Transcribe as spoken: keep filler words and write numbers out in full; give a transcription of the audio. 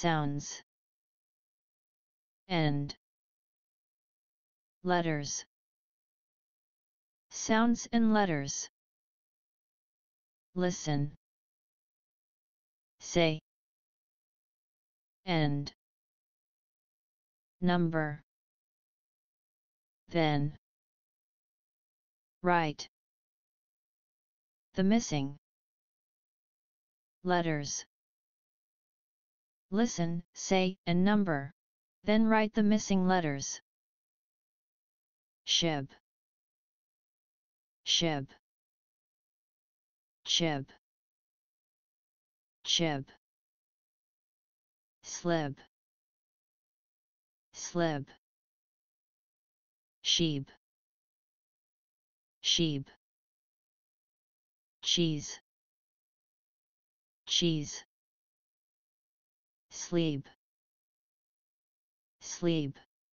sounds. End. Letters. Sounds and letters. Listen. Say. End. Number. Then. Right. The missing. Letters. Listen, say, and number. Then write the missing letters. Shib. Shib. Chib. Chib. Slib. Slib. Sheeb. Sheeb. Cheese. Cheese. Sleep. Sleep.